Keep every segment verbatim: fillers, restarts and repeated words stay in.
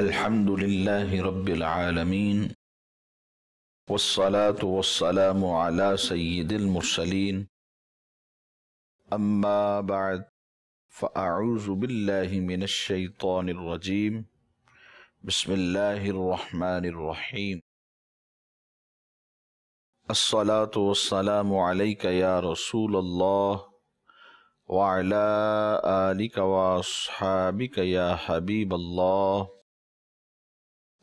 अल्हम्दुलिल्लाहि रब्बिल आलमीन वस्सलातु वस्सलामु अला सय्यिदिल मुर्सलीन अम्मा बाद फ़अऊज़ु बिल्लाहि मिनश्शैतानिर रजीम बिस्मिल्लाहिर रहमानिर रहीम अस्सलातु वस्सलामु अलैका या रसूलल्लाह व अला आलिका व अस्हाबिका या हबीबल्लाह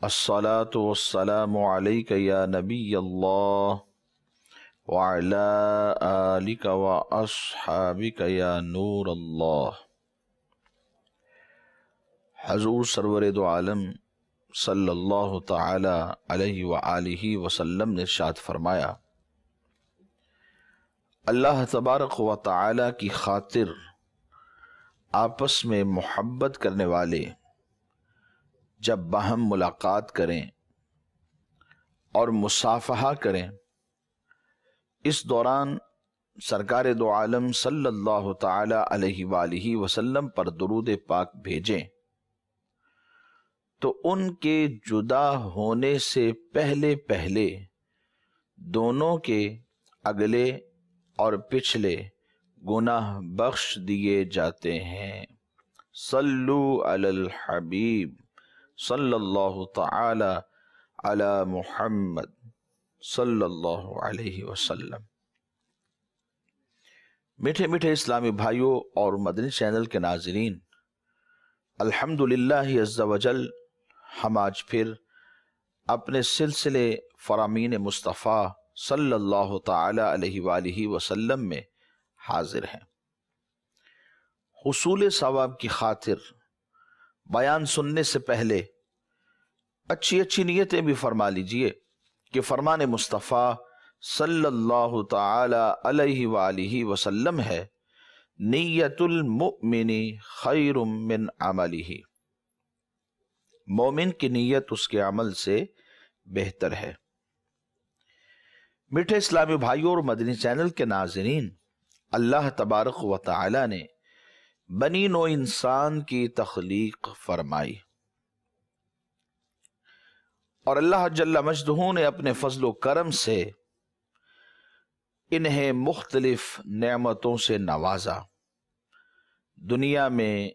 अस्सलातु वस्सलामु अलैका या नबियल्लाह व अला आलिका व अस्हाबिका या नूरल्लाह। हजूर सरवरे दो आलम सल्लल्लाहु तआला अलैहि व आलिहि वसल्लम ने इरशाद फरमाया, अल्लाह तबारक व तआला की खातिर आपस में मोहब्बत करने वाले जब बाहम मुलाकात करें और मुसाफहा करें, इस दौरान सरकार दो आलम सल्लल्लाहु तआला अलैहि वालिही वसल्लम पर दुरूद पाक भेजें तो उनके जुदा होने से पहले पहले दोनों के अगले और पिछले गुनाह बख्श दिए जाते हैं। सल्लू अलल हबीब सल्लल्लाहु तआला अला मुहम्मद सल्लल्लाहु अलैहि वसल्लम। मीठे मीठे इस्लामी भाइयों और मदनी चैनल के नाजरीन, अल्हम्दुलिल्लाह अज़्ज़ा वजल हम आज फिर अपने सिलसिले फरामीन मुस्तफ़ा सल्लल्लाहु तआला अलैहि वालिही वसल्लम में हाजिर हैं। हुसूल सवाब की खातिर बयान सुनने से पहले अच्छी अच्छी नियतें भी फरमा लीजिए कि फरमान मुस्तफ़ा सल्लल्लाहु तआला अलैहि वालिही वसल्लम है, नियतुल मुमिनी खैरुम मिन अमलिही, मोमिन की नियत उसके अमल से बेहतर है। मीठे इस्लामी भाइयों और मदनी चैनल के नाज़रीन, अल्लाह तबारक व तआला ने बनी नो इंसान की तख्लीक फरमाई और अल्लाह जल्ला मजदहू ने अपने फजलो करम से इन्हें मुख्तलिफ नेमतों से नवाजा। दुनिया में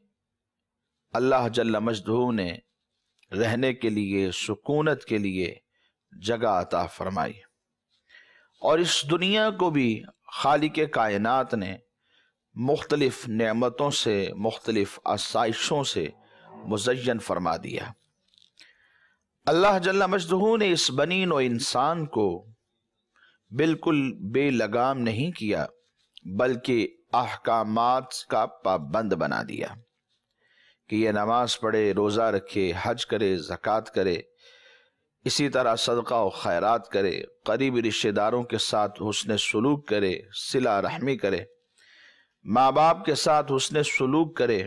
अल्लाह जल्ला मजदहू ने रहने के लिए, सुकूनत के लिए जगह अता फरमाई और इस दुनिया को भी खालिक कायनात ने मुख्तलिफ नेमतों से, मुख्तलिफ आसाइशों से मुज़य्यन फरमा दिया। अल्लाह जल्ला मजदहू ने इस बनीन व इंसान को बिल्कुल बेलगाम नहीं किया, बल्कि अहकामात का पाबंद बना दिया कि ये नमाज पढ़े, रोज़ा रखे, हज करे, ज़कात करे, इसी तरह सदका व खैरात करे, करीबी रिश्तेदारों के साथ हुस्न सलूक करे, सिला रहमी करे, माँ बाप के साथ हुस्न सलूक करे,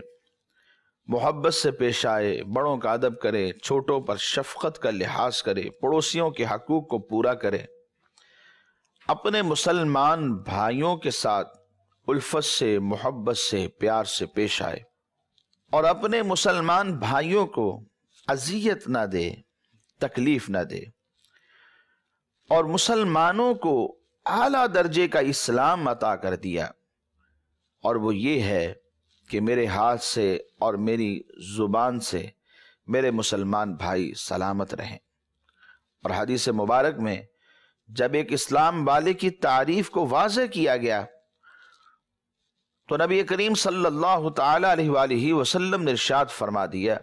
मोहब्बत से पेश आए, बड़ों का अदब करे, छोटों पर शफकत का लिहाज करे, पड़ोसियों के हकूक़ को पूरा करे, अपने मुसलमान भाइयों के साथ उल्फत से, मोहब्बत से, प्यार से पेश आए और अपने मुसलमान भाइयों को अजियत ना दे, तकलीफ ना दे और मुसलमानों को आला दर्जे का इस्लाम अता कर दिया। और वो ये है कि मेरे हाथ से और मेरी ज़ुबान से मेरे मुसलमान भाई सलामत रहें। और हदीस मुबारक में जब एक इस्लाम वाले की तारीफ़ को वाज़े किया गया तो नबी करीम सल्लल्लाहु तआला अलैहि वसल्लम ने इरशाद फरमा दिया,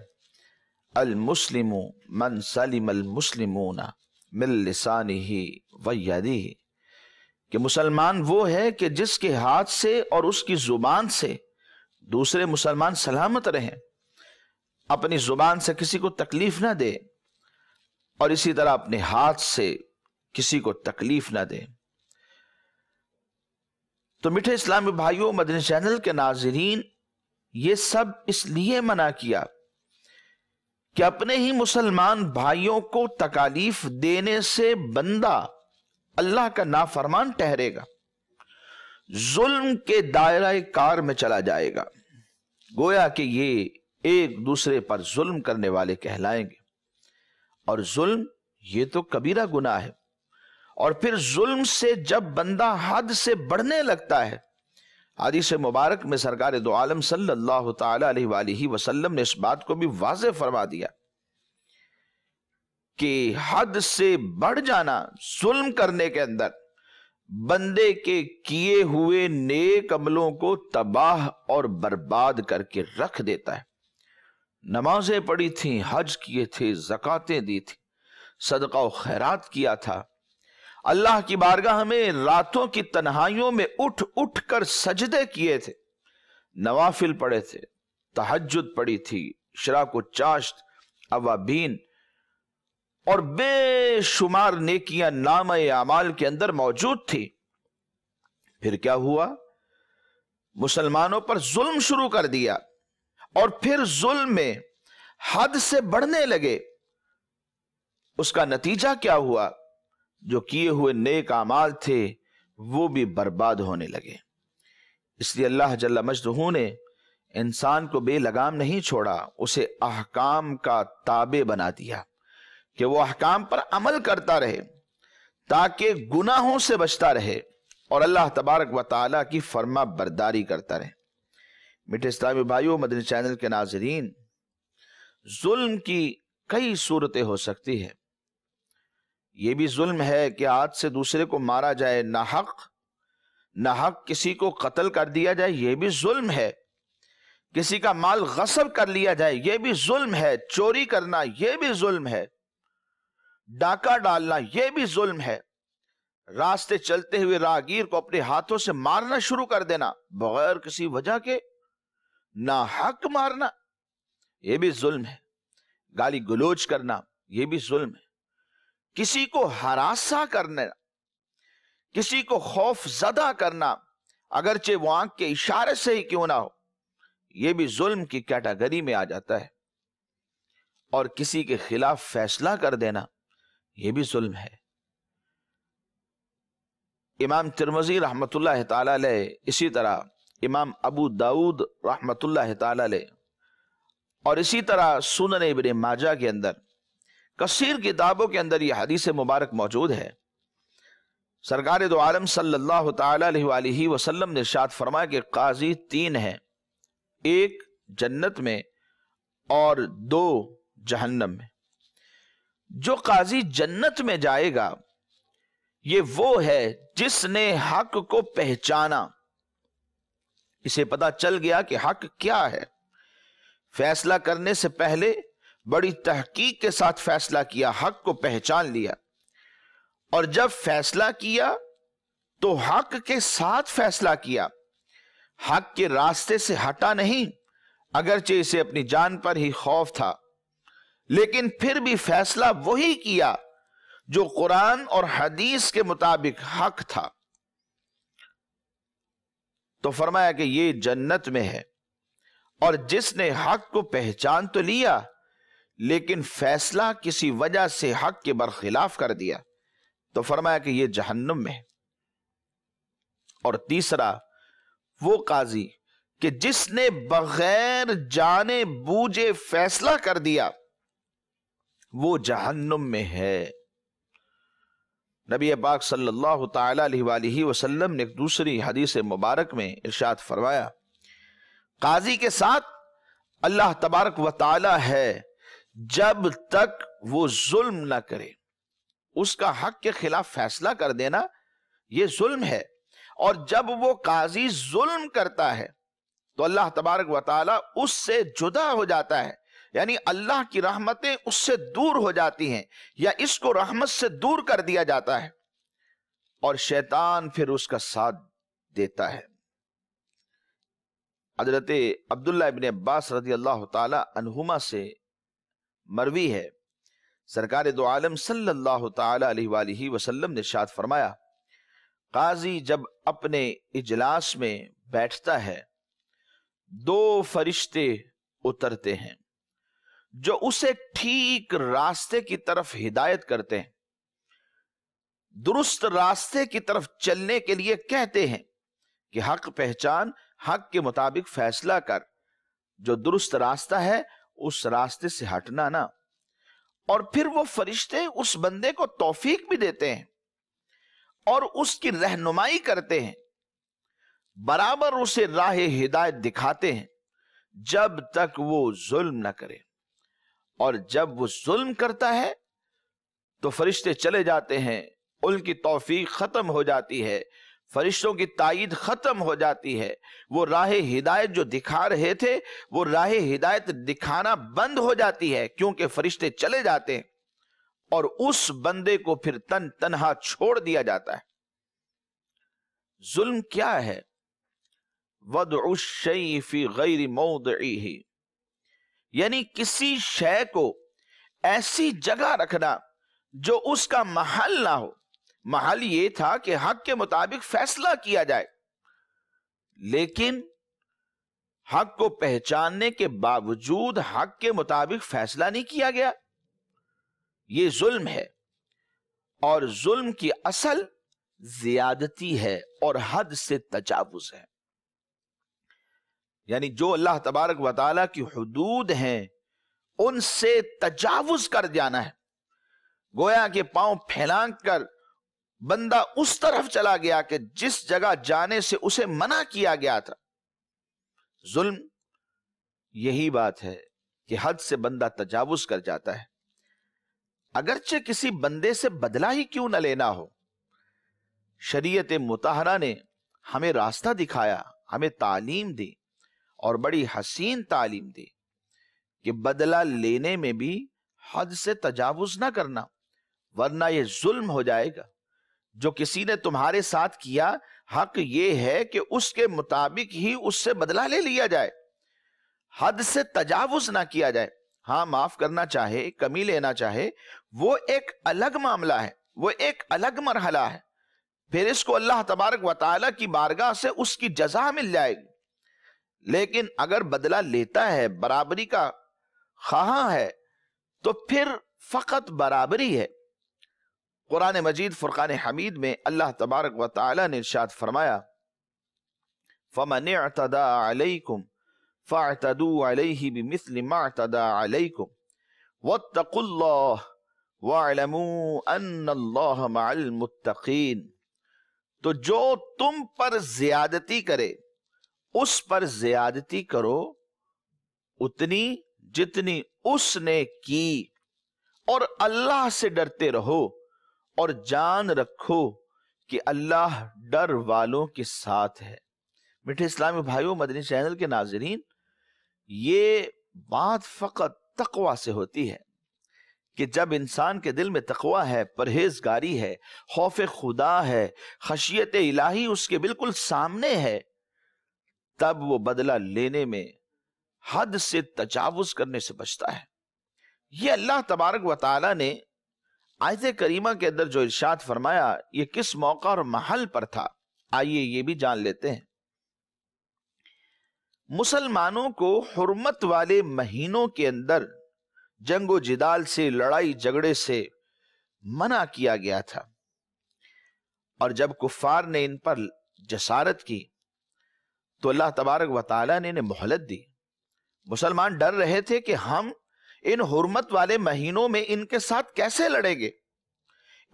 अल मुस्लिमु मन सलिमल मुस्लिमूना मिन लिसानिही व यदिही, कि मुसलमान वो है कि जिसके हाथ से और उसकी ज़ुबान से दूसरे मुसलमान सलामत रहें, अपनी ज़ुबान से किसी को तकलीफ़ ना दे और इसी तरह अपने हाथ से किसी को तकलीफ़ ना दे। तो मीठे इस्लामी भाइयों, मदनी चैनल के नाज़रीन, ये सब इसलिए मना किया कि अपने ही मुसलमान भाइयों को तकलीफ देने से बंदा अल्लाह का नाफरमान ठहरेगा, जुल्म के दायरे कार में चला जाएगा, गोया कि ये एक दूसरे पर जुल्म करने वाले कहलाएंगे। और जुल्म ये तो कबीरा गुनाह है। और फिर जुल्म से जब बंदा हद से बढ़ने लगता है, हदीस मुबारक में सरकार दो आलम सल्लल्लाहु ताला अलैहि वसल्लम ने इस बात को भी वाज़े फरमा दिया कि हद से बढ़ जाना जुल्म करने के अंदर बंदे के किए हुए नेक अमलों को तबाह और बर्बाद करके रख देता है। नमाजें पढ़ी थी, हज किए थे, ज़कातें दी थी, सदका और खैरात किया था, अल्लाह की बारगाह में रातों की तन्हाइयों में उठ उठ कर सजदे किए थे, नवाफिल पढ़े थे, तहज्जुद पढ़ी थी, शराक व चाश्त, अवाबीन और बेशुमार नेकियां नामे आमाल के अंदर मौजूद थी। फिर क्या हुआ? मुसलमानों पर जुल्म शुरू कर दिया और फिर जुल्म में हद से बढ़ने लगे। उसका नतीजा क्या हुआ? जो किए हुए नेक आमाल थे वो भी बर्बाद होने लगे। इसलिए अल्लाह जल्ला मजदहू ने इंसान को बेलगाम नहीं छोड़ा, उसे अहकाम का ताबे बना दिया कि वो अहकाम पर अमल करता रहे ताकि गुनाहों से बचता रहे और अल्लाह तबारक व तआला की फर्मा बरदारी करता रहे। मीठे इस्लामी भाइयों, मदनी चैनल के नाजरीन, जुल्म की कई सूरतें हो सकती है। ये भी जुल्म है कि हाथ से दूसरे को मारा जाए, ना हक ना हक किसी को कत्ल कर दिया जाए, यह भी जुल्म है। किसी का माल गस्ब कर लिया जाए, यह भी जुल्म है। चोरी करना यह भी जुल्म है। डाका डालना यह भी जुल्म है। रास्ते चलते हुए राहगीर को अपने हाथों से मारना शुरू कर देना बगैर किसी वजह के, ना हक मारना यह भी जुल्म है। गाली गलोच करना यह भी जुल्म है। किसी को हरासा करना, किसी को खौफ ज़दा करना, अगरचे वो आंख के इशारे से ही क्यों ना हो, यह भी जुल्म की कैटेगरी में आ जाता है। और किसी के खिलाफ फैसला कर देना यह भी जुल्म है। इमाम तिरमिज़ी रहमतुल्लाह ताला अलैह, इसी तरह इमाम अबू दाऊद रहमतुल्लाह ताला अलैह और इसी तरह सुनन इब्ने माजा के अंदर कसीर किताबों के अंदर यह हदीस मुबारक मौजूद है। सरकार दो आलम सल्लल्लाहु ताला अलैहि वसल्लम ने इरशाद फरमाया कि काजी तीन हैं, एक जन्नत में और दो जहन्नम में। जो काजी जन्नत में जाएगा ये वो है जिसने हक को पहचाना, इसे पता चल गया कि हक क्या है, फैसला करने से पहले बड़ी तहकीक के साथ फैसला किया, हक को पहचान लिया। और जब फैसला किया तो हक के साथ फैसला किया, हक के रास्ते से हटा नहीं, अगरचे इसे अपनी जान पर ही खौफ था, लेकिन फिर भी फैसला वही किया जो कुरान और हदीस के मुताबिक हक था। तो फरमाया कि ये जन्नत में है। और जिसने हक को पहचान तो लिया लेकिन फैसला किसी वजह से हक के बरखिलाफ कर दिया, तो फरमाया कि यह जहन्नुम में है। और तीसरा वो काजी कि जिसने बगैर जाने बूझे फैसला कर दिया, वो जहन्नुम में है। नबी पाक सल्लल्लाहु ताला अलैहि वसल्लम ने एक दूसरी हदीस मुबारक में इरशाद फरमाया, काजी के साथ अल्लाह तबारक व ताला है जब तक वो जुल्म ना करे। उसका हक के खिलाफ फैसला कर देना ये जुल्म है। और जब वो काजी जुल्म करता है तो अल्लाह तबारक व ताला उससे जुदा हो जाता है, यानी अल्लाह की रहमतें उससे दूर हो जाती हैं या इसको रहमत से दूर कर दिया जाता है और शैतान फिर उसका साथ देता है। हजरत अब्दुल्लाह इब्ने अब्बास रदियल्लाहु ताला अन्हुमा से मरवी है, सरकार दो आलम सल्लल्लाहु ताला अलैहि वसल्लम ने इरशाद फरमाया, काजी जब अपने इजलास में बैठता है दो फरिश्ते उतरते हैं जो उसे ठीक रास्ते की तरफ हिदायत करते हैं, दुरुस्त रास्ते की तरफ चलने के लिए कहते हैं कि हक पहचान, हक के मुताबिक फैसला कर, जो दुरुस्त रास्ता है उस रास्ते से हटना ना। और फिर वो फरिश्ते उस बंदे को तौफीक भी देते हैं और उसकी रहनुमाई करते हैं, बराबर उसे राह हिदायत दिखाते हैं जब तक वो जुल्म न करे। और जब वो जुल्म करता है तो फरिश्ते चले जाते हैं, उनकी तौफीक खत्म हो जाती है, फरिश्तों की तायीद खत्म हो जाती है। वो राह हिदायत जो दिखा रहे थे वो राह हिदायत दिखाना बंद हो जाती है क्योंकि फरिश्ते चले जाते हैं और उस बंदे को फिर तन तनहा छोड़ दिया जाता है। जुल्म क्या है? वदउ शै फी गैर मौदिही, यानी किसी शय को ऐसी जगह रखना जो उसका महल ना हो। महल ये था कि हक के मुताबिक फैसला किया जाए, लेकिन हक को पहचानने के बावजूद हक के मुताबिक फैसला नहीं किया गया, ये जुल्म है। और जुल्म की असल ज्यादती है और हद से तजावुज है। यानी जो अल्लाह तबारक व तआला की हुदूद हैं उनसे तजावुज कर जाना है, गोया के पांव फैलांग कर बंदा उस तरफ चला गया कि जिस जगह जाने से उसे मना किया गया था। जुल्म यही बात है कि हद से बंदा तजावुज कर जाता है, अगरचे किसी बंदे से बदला ही क्यों न लेना हो। शरीयत मुताहरा ने हमें रास्ता दिखाया, हमें तालीम दी और बड़ी हसीन तालीम दी कि बदला लेने में भी हद से तजावुज ना करना, वरना यह जुल्म हो जाएगा। जो किसी ने तुम्हारे साथ किया, हक ये है कि उसके मुताबिक ही उससे बदला ले लिया जाए, हद से तजावुज ना किया जाए। हाँ, माफ करना चाहे, कमी लेना चाहे, वो एक अलग मामला है, वो एक अलग मरहला है। फिर इसको अल्लाह तबारक व तआला की बारगाह से उसकी जजा मिल जाएगी। लेकिन अगर बदला लेता है, बराबरी का ख्वाहा है, तो फिर फकत बराबरी है। कुरान मजीद फुरकान हमीद में अल्लाह तबारक व तआला ने इरशाद फरमाया, फमन इअतदा अलैकुम फअतदू अलैहि बिमिस्लि मा इअतदा अलैकुम वत्तकुल्लाह वअलमू अन्नल्लाह मअल मुत्तकीन। तो जो तुम पर ज्यादती करे उस पर ज्यादती करो उतनी जितनी उसने की, और अल्लाह से डरते रहो और जान रखो कि अल्लाह डर वालों के साथ है। मीठे इस्लामी भाइयों, मदनी चैनल के नाजरीन, ये बात फकत तकवा से होती है कि जब इंसान के दिल में तकवा है, परहेजगारी है, खौफ खुदा है, खशियत इलाही उसके बिल्कुल सामने है, तब वो बदला लेने में हद से तजावुज करने से बचता है। ये अल्लाह तबारक व तआला ने आयत करीमा के अंदर जो इरशाद फरमाया, ये किस मौका और महल पर था, आइए ये भी जान लेते हैं। मुसलमानों को हुर्मत वाले महीनों के अंदर जंगो जिदाल से, लड़ाई झगड़े से मना किया गया था, और जब कुफार ने इन पर जसारत की तो अल्लाह तबारक व तआला ने इन्हें मोहलत दी। मुसलमान डर रहे थे कि हम इन हुर्मत वाले महीनों में इनके साथ कैसे लड़ेंगे,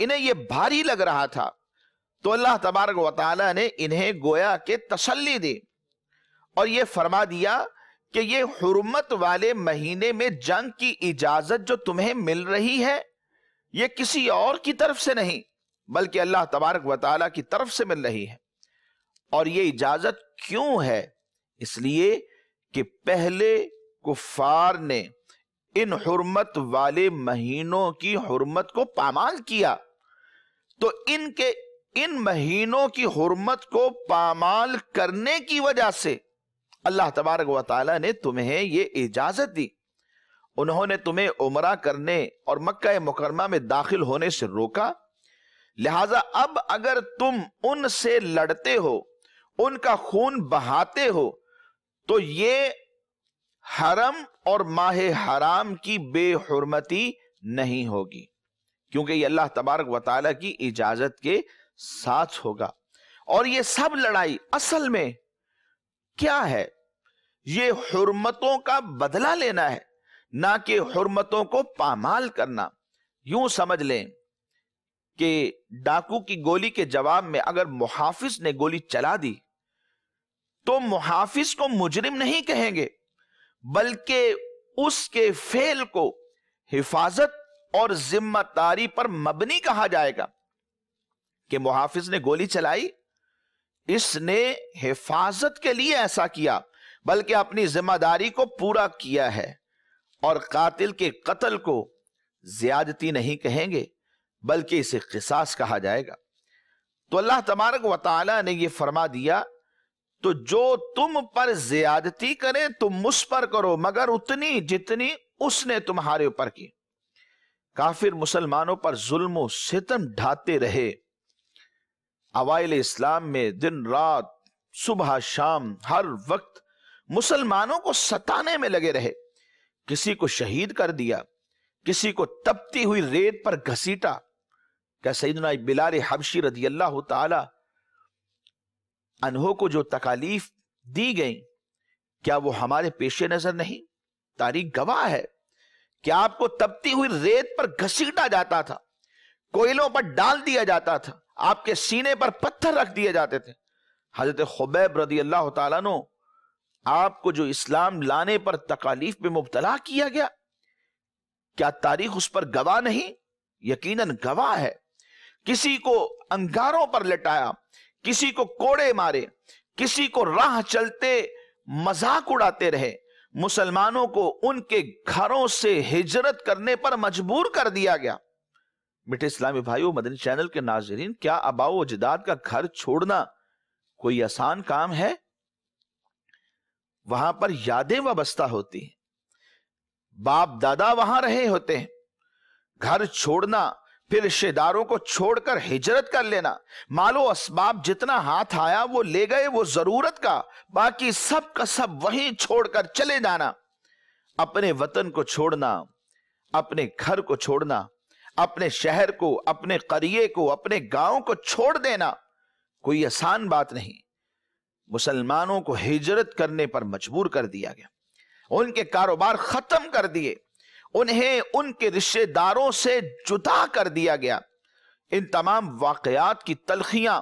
इन्हें यह भारी लग रहा था। तो अल्लाह तबारक व तआला ने इन्हें गोया के तसल्ली दी और यह फरमा दिया कि ये हुर्मत वाले महीने में जंग की इजाजत जो तुम्हें मिल रही है ये किसी और की तरफ से नहीं बल्कि अल्लाह तबारक व तआला की तरफ से मिल रही है। और ये इजाजत क्यों है? इसलिए कि पहले कुफार ने इन हुर्मत वाले महीनों की हुर्मत को पामाल किया, तो इनके इन महीनों की हुर्मत को पामाल करने की वजह से अल्लाह तबारक व तआला ने तुम्हें ये इजाजत दी। उन्होंने तुम्हें उमरा करने और मक्का मुकर्रमा में दाखिल होने से रोका, लिहाजा अब अगर तुम उनसे लड़ते हो, उनका खून बहाते हो, तो ये हरम और माह हराम की बेहुरमती नहीं होगी, क्योंकि ये अल्लाह तबारक व तआला की इजाजत के साथ होगा। और ये सब लड़ाई असल में क्या है? ये हुर्मतों का बदला लेना है, ना कि हुर्मतों को पामाल करना। यूं समझ लें कि डाकू की गोली के जवाब में अगर मुहाफिज ने गोली चला दी तो मुहाफिज को मुजरिम नहीं कहेंगे, बल्कि उसके फेल को हिफाजत और जिम्मेदारी पर मबनी कहा जाएगा कि मुहाफिज ने गोली चलाई, इसने हिफाजत के लिए ऐसा किया, बल्कि अपनी जिम्मेदारी को पूरा किया है। और कातिल के कत्ल को ज्यादती नहीं कहेंगे, बल्कि इसे किसास कहा जाएगा। तो अल्लाह तबारक व तआला ने यह फरमा दिया, तो जो तुम पर ज्यादती करे तुम मुझ पर करो, मगर उतनी जितनी उसने तुम्हारे ऊपर की। काफिर मुसलमानों पर जुल्म व सितम ढाते रहे। अवाइल इस्लाम में दिन रात सुबह शाम हर वक्त मुसलमानों को सताने में लगे रहे। किसी को शहीद कर दिया, किसी को तपती हुई रेत पर घसीटा। क्या सैयदना बिलाल हबशी रदियल्लाहु ताला अन्हों को जो तकालीफ दी गई, क्या वो हमारे पेशे नजर नहीं? तारीख गवाह है कि आपको तपती हुई रेत पर घसीटा जाता था, कोयलों पर डाल दिया जाता था, आपके सीने पर पत्थर रख दिए जाते थे। हजरत खुबैब रदियल्लाहु ताला नो आपको जो इस्लाम लाने पर तकालीफ में मुबतला किया गया, क्या तारीख उस पर गवाह नहीं? यकीनन गवाह है। किसी को अंगारों पर लटाया, किसी को कोड़े मारे, किसी को राह चलते मजाक उड़ाते रहे। मुसलमानों को उनके घरों से हिजरत करने पर मजबूर कर दिया गया। मिठे इस्लामी भाइयों, मदनी चैनल के नाजरीन, क्या आबाओ अजदाद का घर छोड़ना कोई आसान काम है? वहां पर यादें वाबस्ता होती हैं, बाप दादा वहां रहे होते हैं। घर छोड़ना, फिर रिश्तेदारों को छोड़कर हिजरत कर लेना, मालो असबाब जितना हाथ आया वो ले गए, वो जरूरत का, बाकी सब का सब वहीं छोड़कर चले जाना। अपने वतन को छोड़ना, अपने घर को छोड़ना, अपने शहर को, अपने करिए को, अपने गांव को छोड़ देना कोई आसान बात नहीं। मुसलमानों को हिजरत करने पर मजबूर कर दिया गया, उनके कारोबार खत्म कर दिए, उन्हें उनके रिश्तेदारों से जुदा कर दिया गया। इन तमाम वाकयात की तलखियां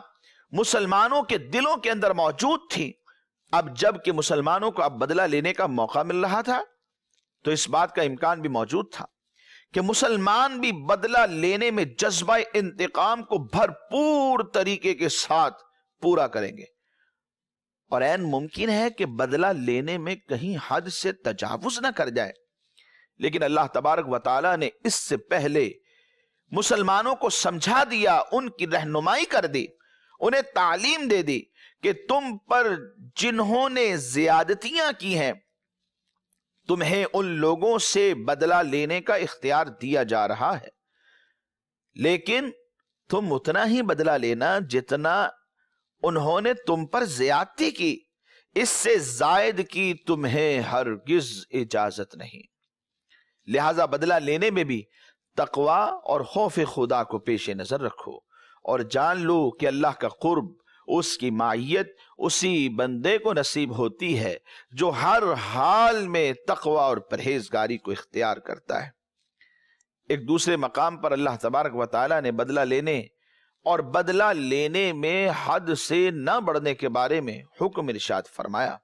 मुसलमानों के दिलों के अंदर मौजूद थी। अब जबकि मुसलमानों को अब बदला लेने का मौका मिल रहा था, तो इस बात का इम्कान भी मौजूद था कि मुसलमान भी बदला लेने में जज्बा इंतकाम को भरपूर तरीके के साथ पूरा करेंगे। और ऐन मुमकिन है कि बदला लेने में कहीं हद से तजावुज ना कर जाए। लेकिन अल्लाह तबारक व तआला ने इससे पहले मुसलमानों को समझा दिया, उनकी रहनुमाई कर दी, उन्हें तालीम दे दी कि तुम पर जिन्होंने ज्यादतियां की हैं तुम्हें उन लोगों से बदला लेने का इख्तियार दिया जा रहा है, लेकिन तुम उतना ही बदला लेना जितना उन्होंने तुम पर ज्यादती की। इससे जायद की तुम्हें हरगिज इजाजत नहीं। लिहाजा बदला लेने में भी तकवा और खौफ खुदा को पेश नजर रखो और जान लो कि अल्लाह का कुर्ब, उसकी मायत उसी बंदे को नसीब होती है जो हर हाल में तकवा और परहेजगारी को इख्तियार करता है। एक दूसरे मकाम पर अल्लाह तबारक व तआला ने बदला लेने और बदला लेने में हद से न बढ़ने के बारे में हुक्म इरशाद फरमाया।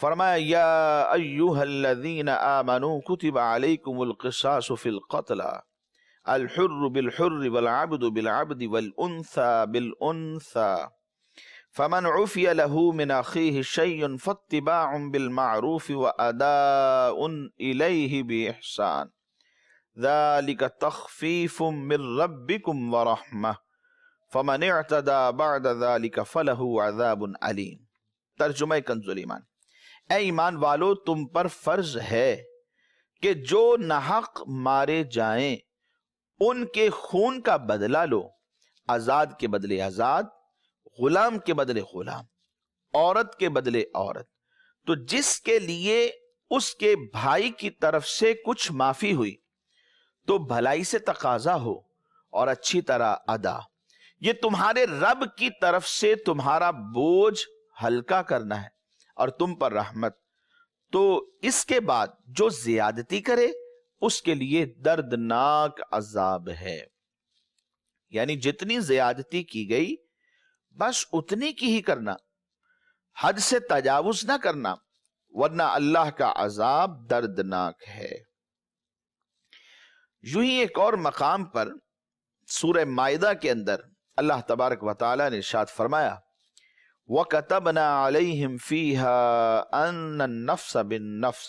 फरमाया, या अय्युहल्लज़ीना आमनू कुतिबा अलैकुमुल क़िसासु फ़िल क़त्ल अल-हुर्रु बिल-हुर्रि वल-अब्दु बिल-अब्दि वल-उन्सा बिल-उन्सा फ़मन उफ़िया लहू मिन अख़ीहि शय्युन फ़त्तिबाउन बिल-मअरूफ़ि व अदाउन इलैहि बिइहसान ذَلِكَ تَخْفِيفٌ مِّن رَّبِّكُمْ وَرَحْمَةٌ فَمَنِ اعْتَدَى بَعْدَ ذَلِكَ فَلَهُ عَذَابٌ अलीम। तर्जुमा कंजुल ईमान। ऐ ईमान वालो, तुम पर फर्ज है कि जो नाहक मारे जाएं उनके खून का बदला लो। आजाद के बदले आजाद, गुलाम के बदले गुलाम, औरत के बदले औरत। तो जिसके लिए उसके भाई की तरफ से कुछ माफी हुई तो भलाई से तकाजा हो और अच्छी तरह अदा। ये तुम्हारे रब की तरफ से तुम्हारा बोझ हल्का करना है और तुम पर रहमत। तो इसके बाद जो ज्यादती करे उसके लिए दर्दनाक अजाब है। यानी जितनी ज्यादती की गई बस उतनी की ही करना, हद से तजावुज ना करना, वरना अल्लाह का अजाब दर्दनाक है। यूं ही एक और मकाम पर सूरह माइदा के अंदर अल्लाह तबारक व तआला ने इरशाद फरमाया, वकतबना अलैहिम फीहा अन्न नफ्स बिन नफ्स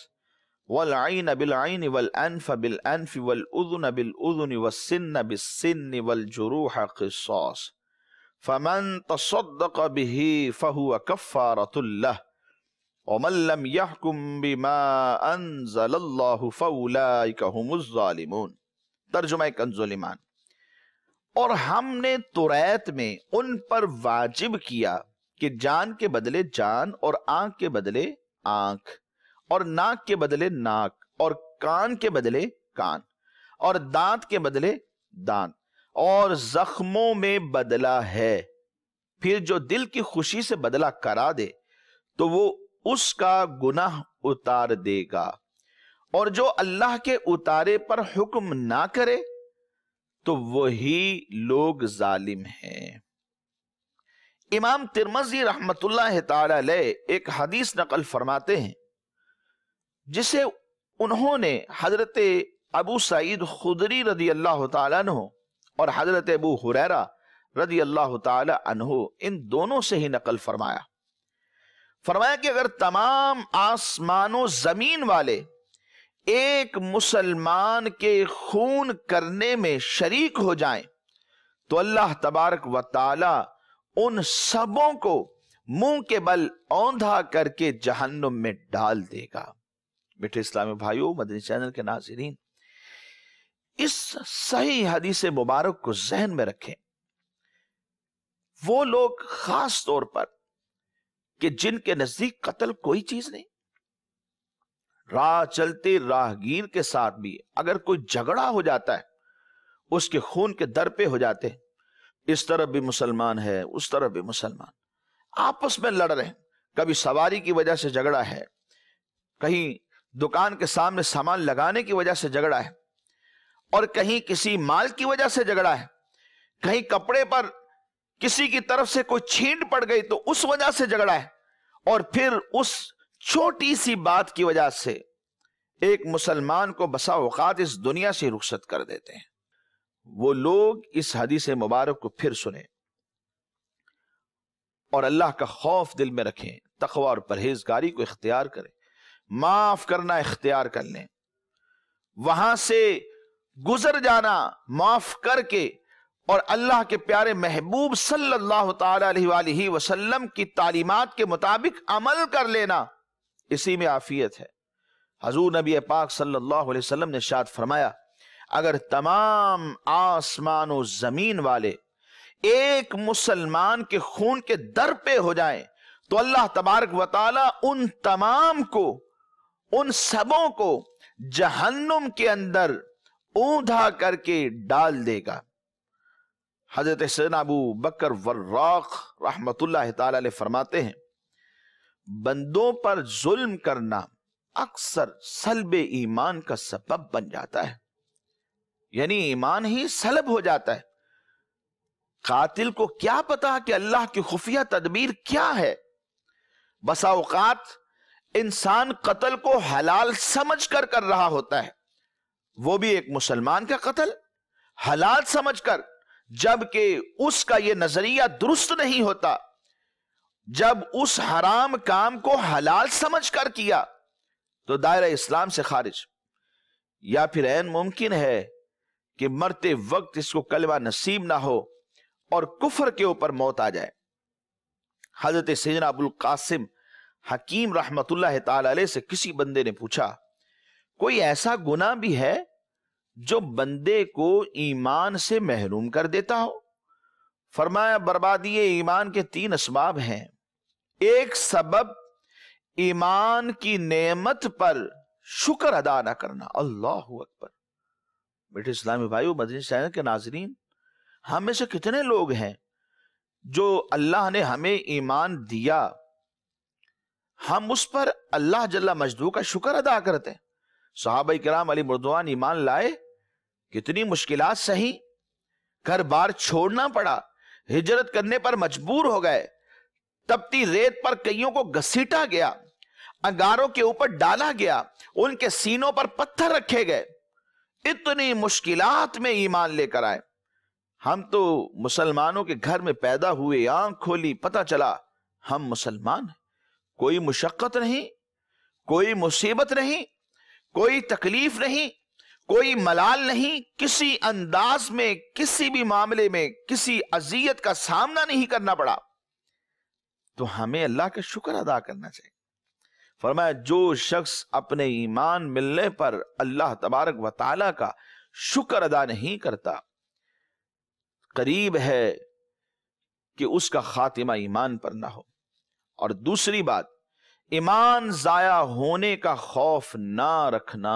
वल आइन बिल आइन वल अनफ बिल अनफ वल उज़ुन बिल उज़ुन वस्सिन्न बिस्सिन्न वल जुरूह क़िस्सास फमन तसद्दक बिही फहुव कफ़ारतुल्लाह वमन लम यहकुम बिमा अनज़लल्लाहु फउलाइका हुमुज़ ज़ालिमून। तर्जुमा कंज़ुल ईमान। और हमने तुरैत में उन पर वाजिब किया कि जान के बदले जान और आंख के बदले आंख और नाक के बदले नाक और कान के बदले कान और दांत के बदले दांत और जख्मों में बदला है। फिर जो दिल की खुशी से बदला करा दे तो वो उसका गुनाह उतार देगा, और जो अल्लाह के उतारे पर हुक्म ना करे तो वही लोग जालिम हैं। इमाम तिरमजी रहमतुल्लाह ताला अलैह एक हदीस नकल फरमाते हैं जिसे उन्होंने हजरत अबू सईद खुदरी रदी अल्लाह ताला अन्हो और हजरत अबू हुरैरा रदी अल्लाह ताला अन्हो इन दोनों से ही नकल फरमाया। फरमाया कि अगर तमाम आसमानों जमीन वाले एक मुसलमान के खून करने में शरीक हो जाएं तो अल्लाह तबारक व ताला उन सबों को मुंह के बल औंधा करके जहन्नुम में डाल देगा। बेटे इस्लामी भाइयों, मदनी चैनल के नाज़रीन, इस सही हदीस मुबारक को जहन में रखें। वो लोग खास तौर पर कि जिनके नजदीक कत्ल कोई चीज नहीं, राह चलते राहगीर के साथ भी अगर कोई झगड़ा हो जाता है उसके खून के दर पे हो जाते हैं, इस तरफ भी मुसलमान है उस तरफ भी मुसलमान, आपस में लड़ रहे हैं, कभी सवारी की वजह से झगड़ा है, कहीं दुकान के सामने सामान लगाने की वजह से झगड़ा है, और कहीं किसी माल की वजह से झगड़ा है, कहीं कपड़े पर किसी की तरफ से कोई छींट पड़ गई तो उस वजह से झगड़ा है, और फिर उस छोटी सी बात की वजह से एक मुसलमान को बसा औकात इस दुनिया से रुखसत कर देते हैं। वो लोग इस हदीस मुबारक को फिर सुने और अल्लाह का खौफ दिल में रखें, तकवा और परहेजगारी को इख्तियार करें, माफ करना इख्तियार कर लें, वहां से गुजर जाना माफ करके और अल्लाह के प्यारे महबूब सल्लल्लाहु ताला अलैहि वसल्लम की तालीमात के मुताबिक अमल कर लेना, इसी में आफियत है। हजूर नबी पाक सल्लल्लाहु अलैहि वसल्लम ने इरशाद फरमाया, अगर तमाम आसमान और जमीन वाले एक मुसलमान के खून के दर पे हो जाएं तो अल्लाह तबारक व तआला उन तमाम को, उन सबों को जहन्नुम के अंदर ऊंधा करके डाल देगा। हजरत सैयदना अबू बकर वर्राक़ रहमतुल्लाह ताला अलैह फरमाते हैं, बंदों पर जुल्म करना अक्सर सल्बे ईमान का सबब बन जाता है, यानी ईमान ही सलब हो जाता है। कातिल को क्या पता कि अल्लाह की खुफिया तदबीर क्या है। बसा औकात इंसान कत्ल को हलाल समझ कर कर रहा होता है, वो भी एक मुसलमान का कत्ल हलाल समझकर, जबकि उसका यह नजरिया दुरुस्त नहीं होता। जब उस हराम काम को हलाल समझकर किया तो दायरा इस्लाम से खारिज, या फिर ऐन मुमकिन है कि मरते वक्त इसको कलमा नसीब ना हो और कुफर के ऊपर मौत आ जाए। हजरत सैयदना अबुल कासिम हकीम रहमतुल्लाह ताला अलैह से किसी बंदे ने पूछा, कोई ऐसा गुनाह भी है जो बंदे को ईमान से महरूम कर देता हो? फरमाया, बर्बादी ईमान के तीन असबाब हैं। एक सबब ईमान की नेमत पर शुक्र अदा न करना। अल्लाहू अकबर। बेटे इस्लामी भाइयों, मदनी चैनल के नाजरीन, हम में से कितने लोग हैं जो अल्लाह ने हमें ईमान दिया, हम उस पर अल्लाह जल्ला मजदू का शुक्र अदा करते हैं। सहाबा किराम अली मुर्दवान ईमान लाए, कितनी मुश्किलात सही, घर बार छोड़ना पड़ा, हिजरत करने पर मजबूर हो गए। तपती रेत पर कईयों को घसीटा गया, अंगारों के ऊपर डाला गया, उनके सीनों पर पत्थर रखे गए। इतनी मुश्किलात में ईमान लेकर आए। हम तो मुसलमानों के घर में पैदा हुए, आंख खोली पता चला हम मुसलमान हैं। कोई मुशक्कत नहीं, कोई मुसीबत नहीं, कोई तकलीफ नहीं, कोई मलाल नहीं, किसी अंदाज में किसी भी मामले में किसी अजियत का सामना नहीं करना पड़ा। तो हमें अल्लाह का शुक्र अदा करना चाहिए। फरमाया जो शख्स अपने ईमान मिलने पर अल्लाह तबारक व तआला का शुक्र अदा नहीं करता, करीब है कि उसका खातिमा ईमान पर ना हो। और दूसरी बात, ईमान जाया होने का खौफ ना रखना।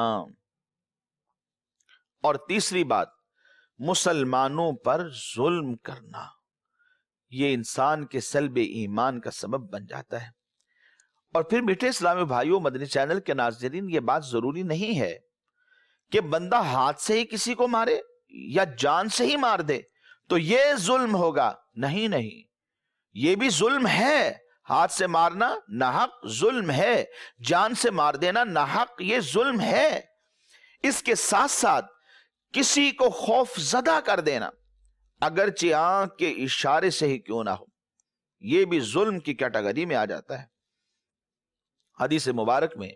और तीसरी बात, मुसलमानों पर जुल्म करना, यह इंसान के सल्बे ईमान का सबब बन जाता है। और फिर मीठे इस्लामी भाइयों, मदनी चैनल के नाज़रीन, यह बात जरूरी नहीं है कि बंदा हाथ से ही किसी को मारे या जान से ही मार दे तो यह जुल्म होगा। नहीं नहीं, यह भी जुल्म है। हाथ से मारना नाहक जुल्म है, जान से मार देना नाहक ये जुल्म है। इसके साथ साथ किसी को खौफजदा कर देना, अगरचे आंख के इशारे से ही क्यों ना हो, यह भी जुल्म की कैटेगरी में आ जाता है। हदीस मुबारक में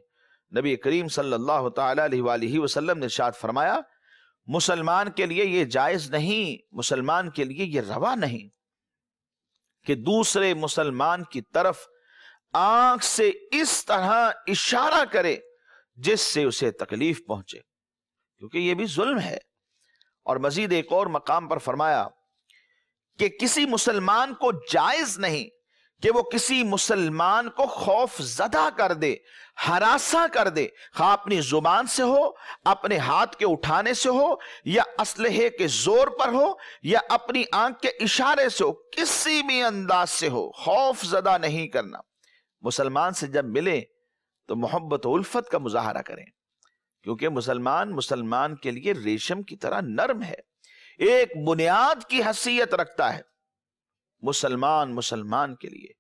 नबी करीम सल्लल्लाहु ताला अलैहि वसल्लम ने इरशाद फरमाया, मुसलमान के लिए यह जायज नहीं, मुसलमान के लिए यह रवा नहीं कि दूसरे मुसलमान की तरफ आंख से इस तरह इशारा करे जिससे उसे तकलीफ पहुंचे, क्योंकि यह भी जुल्म है। और मजीद एक और मकाम पर फरमाया कि किसी मुसलमान को जायज नहीं कि वो किसी मुसलमान को खौफजदा कर दे, हरासा कर दे, खा अपनी जुबान से हो, अपने हाथ के उठाने से हो, या असलहे के जोर पर हो, या अपनी आंख के इशारे से हो, किसी भी अंदाज से हो, खौफजदा नहीं करना। मुसलमान से जब मिले तो मोहब्बत और उल्फत का मुजाहरा करें, क्योंकि मुसलमान मुसलमान के लिए रेशम की तरह नरम है, एक बुनियाद की हैसियत रखता है। मुसलमान मुसलमान के लिए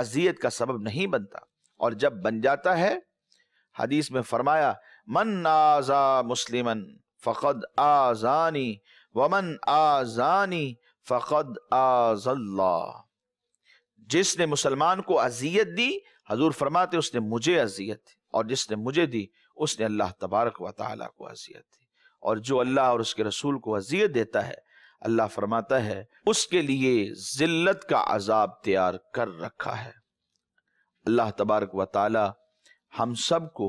अजियत का सबब नहीं बनता, और जब बन जाता है, हदीस में फरमाया, मन आजा मुस्लिमन फकद आजानी वमन आजानी फकद आजल्लाह। जिसने मुसलमान को अजियत दी, हजूर फरमाते उसने मुझे अजियत दी, और जिसने मुझे दी उसने अल्लाह तबारक व तआला को अजियत दी। और जो अल्लाह और उसके रसूल को अजियत देता है, अल्लाह फरमाता है उसके लिए जिल्लत का अजाब तैयार कर रखा है। अल्लाह तबारक व ताला हम सब को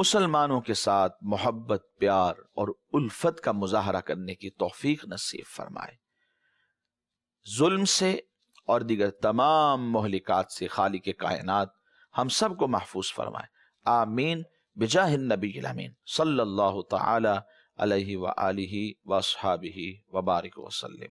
मुसलमानों के साथ मोहब्बत, प्यार और उल्फत का मुजाहरा करने की तौफीक नसीब फरमाए, जुल्म से और दीगर तमाम मोहलिकात से खालिक कायनात हम सब को महफूज फरमाए। आमीन बिजाहिन नबील अमीन सल्लल्लाहु ताला अलैहि व आलिहि व अस्हाबिहि व बारिक वसल्लम।